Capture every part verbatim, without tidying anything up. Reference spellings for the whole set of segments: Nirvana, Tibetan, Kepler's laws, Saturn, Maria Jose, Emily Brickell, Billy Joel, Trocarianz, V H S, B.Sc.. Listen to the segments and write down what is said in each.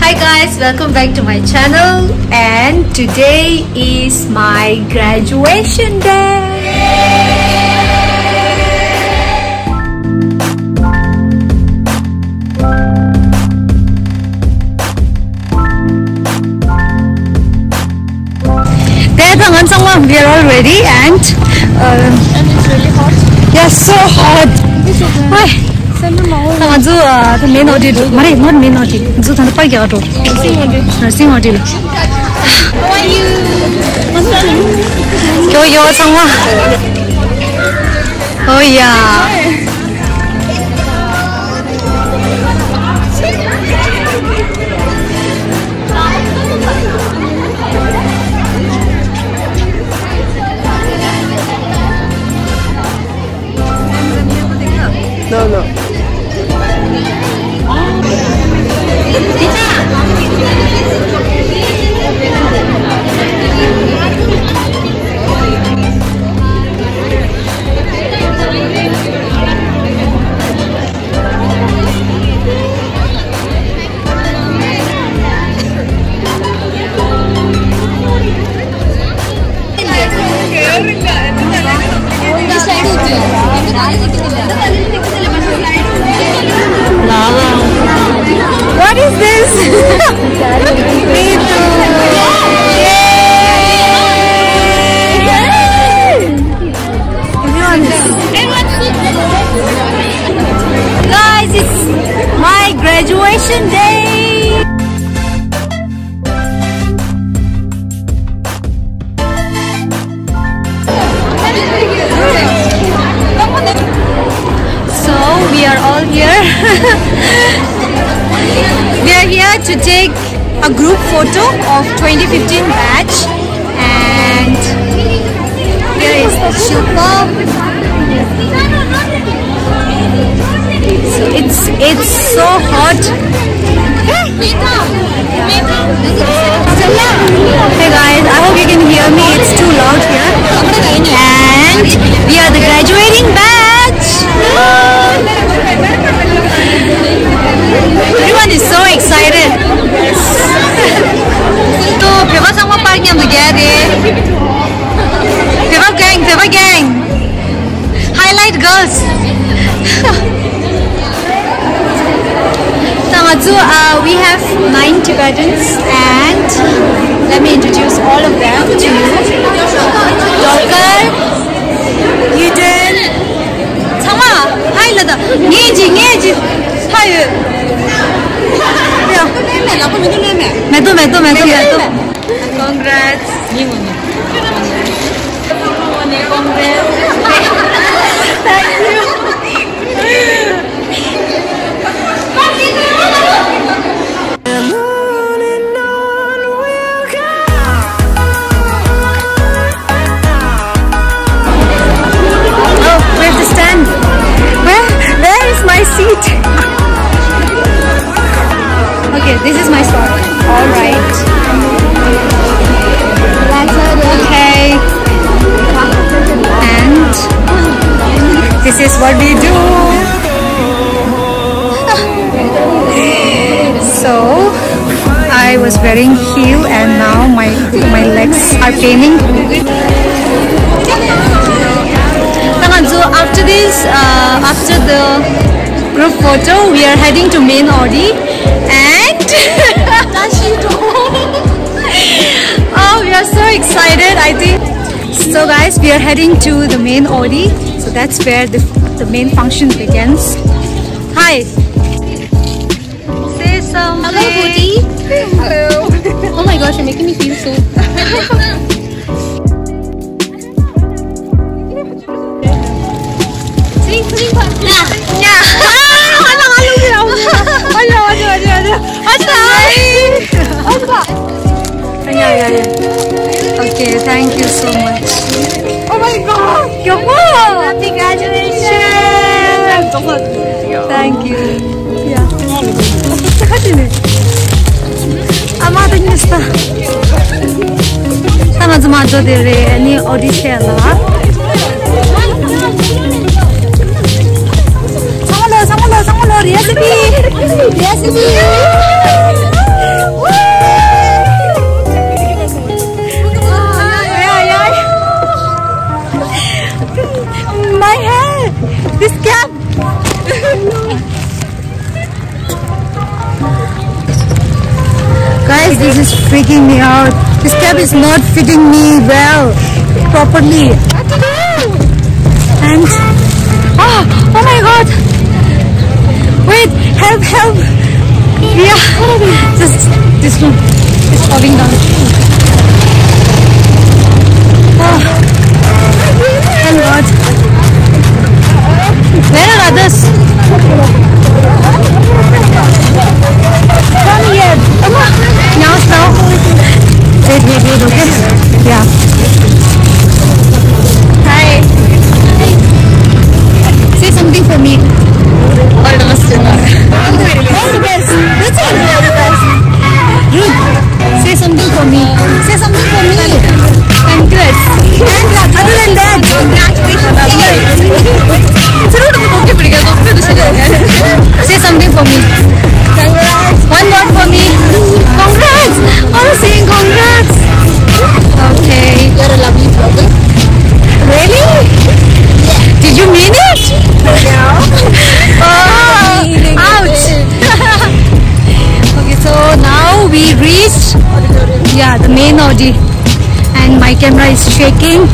Hi guys, welcome back to my channel, and today is my graduation day. There Bhangan Sangwam, we are all ready, and um, and it's really hot. Yeah, so hot. Why? Thangazu, the main audit. Mare, not main audit. Zu, thangazu pay kya audit? Nursing audit. Nursing audit. How are you? Yo yo, Sangwa. Oh yeah. No no. What is this? Me too. Yay! Guys, it's my graduation day. We are all here. We are here to take a group photo of twenty fifteen batch, and here is Shilpa. So it's it's so hot. Hey guys, I hope you can hear me. It's too loud here. And we are the graduating batch. Everyone is so excited. So, Piva Sangwa Park Nyam together. Piva gang, Piva gang. Highlight girls. Tamazu, uh, we have nine Tibetans, and let me introduce all of them to you. Dokar, Yuden, Tama, hi Lada, Nyeji, Nyeji. Hi. Congrats. Thank you. Oh, where's the stand? Where? Where is my seat? Okay, this is my spot. All right. Okay. And this is what we do. So I was wearing heel, and now my my legs are paining. So after this, uh, after the group photo, we are heading to main Audi. And oh, we are so excited, I think. So guys, we are heading to the main Audi. So that's where the, the main function begins. Hi. Say something. Hello, Booty. Hello. Oh my gosh, you're making me feel so... Yeah, yeah. Okay, thank you so much. Oh my god! Happy graduation! Thank you. Yeah. Yes, My hair! This cap! Guys, this is freaking me out. This cap is not fitting me well, properly. And oh, oh my god! Wait, help, help! Yeah, just this one is falling down. Oh, thank god! Where are others? Come here! Now, now. Wait, wait, wait. Okay. Yeah. Hi. Say something for me. All the best. All the best. That's all. All the best. Ruth, say something for me. Say something for me. Congrats. Congrats. Other than that, congratulations. Say something for me. Congrats. One word for me. Congrats. All are saying congrats. Okay. You're a lovely brother. Really? Did you mean it? No. Oh, ouch. Okay, so now we reached yeah, the main Audi. And my camera is shaking.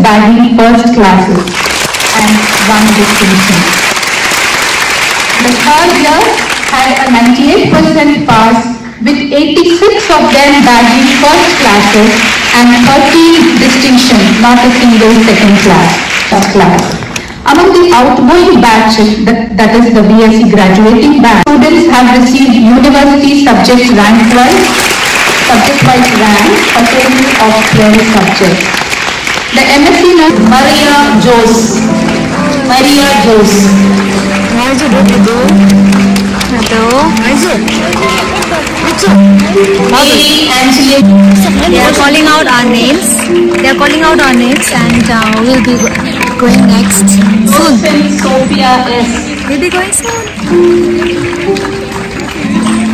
Bagging first classes and one distinction. The third year had a ninety-eight percent pass with eighty-six of them bagging first classes and thirteen distinctions, not a single second class, first class. Among the outgoing batch, that, that is the B.Sc. graduating batch, students have received university subject rank-wise, subject-wise rank, a total of twelve subjects. The M S C nurse Maria Jose. Maria Jose. They are calling out our names. They are calling out our names, and uh, we'll be going next soon. Sophia S. We'll be going soon.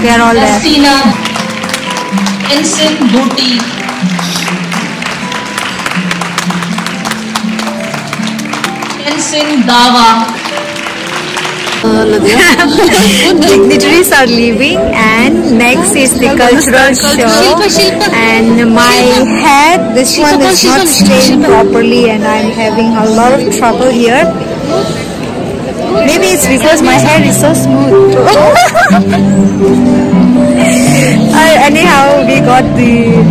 They are all there. Christina Vincent Booty. Singh Dawa. dignitaries are leaving, and next is the cultural show. And my head, this one is not staying properly, and I'm having a lot of trouble here. Maybe it's because my hair is so smooth. uh, anyhow, we got the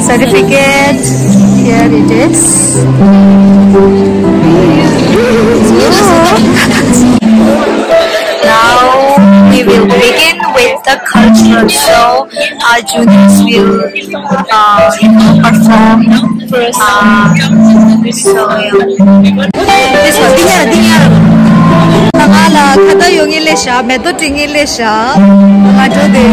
certificate. Here it is. Now we will begin with the cultural show. Our juniors will uh, perform. Uh, so this was the Tangala, kata yung ilesha, meto ting ilesha, ngajo de.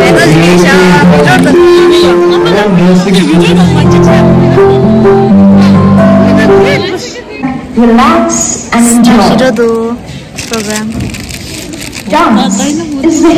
Meto ting ilesha, jordan. Relax and enjoy. Shiro do program. Dance is the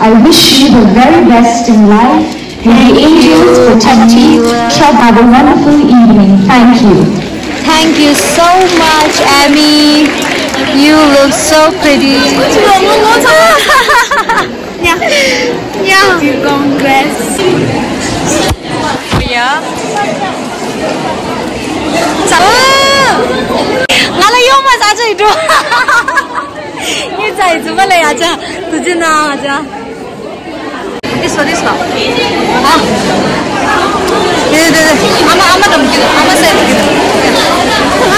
I wish you the very best in life. May the angels protect you. Have a wonderful evening. Thank you. Thank you so much, Amy. You look so pretty. Yeah. Yeah. Congrats. Yeah. Oh. This one, this one. Ah. This, this, this. Amma, amma, don't give it. Amma said, give it. Oh, I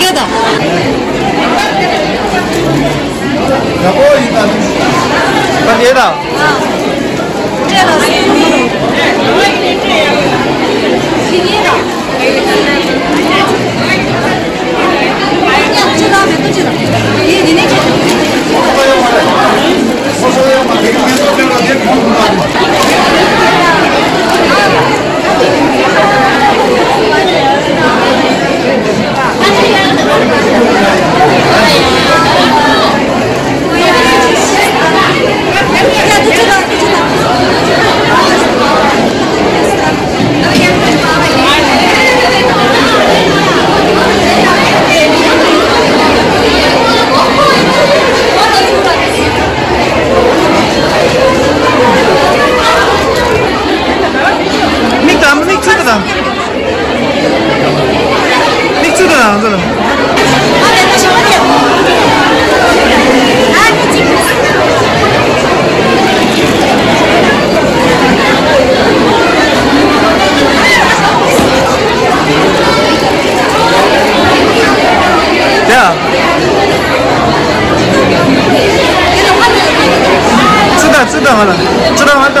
get up. Let's go. 样子了。对啊。知道知道好了，知道完的。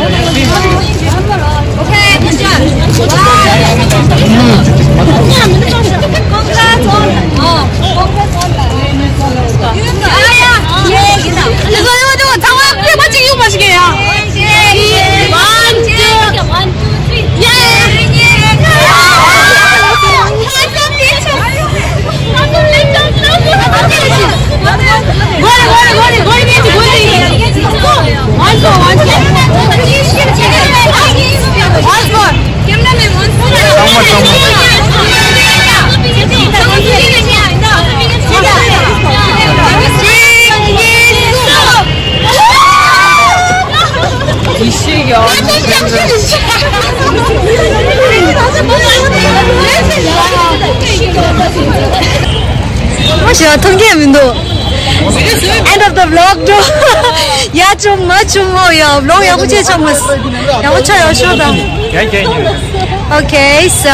Okay, so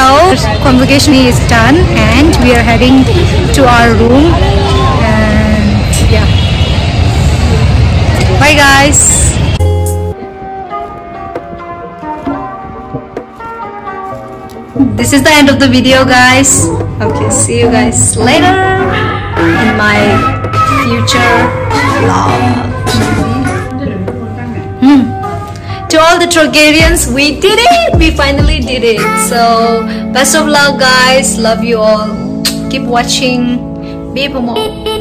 convocation is done and we are heading to our room and yeah. Bye guys. This is the end of the video guys. Okay, see you guys later in my future vlog. To all the Trocarianz, we did it! We finally did it! So, best of luck guys, love you all, keep watching, be promoted.